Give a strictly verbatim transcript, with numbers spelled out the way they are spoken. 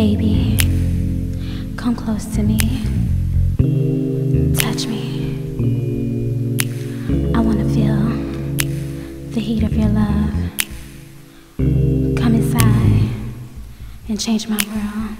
Baby, come close to me. Touch me. I wanna feel the heat of your love. Come inside and change my world.